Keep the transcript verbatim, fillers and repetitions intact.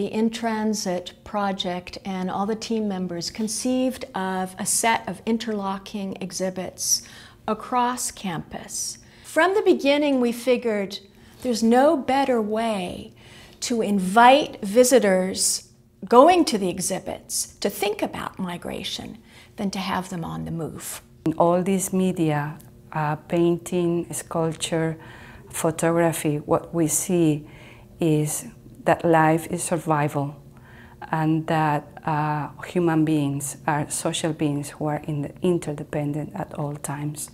the In Transit project and all the team members conceived of a set of interlocking exhibits across campus. From the beginning, we figured there's no better way to invite visitors going to the exhibits to think about migration than to have them on the move. In all these media, uh, painting, sculpture, photography, what we see is that life is survival and that uh, human beings are social beings who are in the interdependent at all times.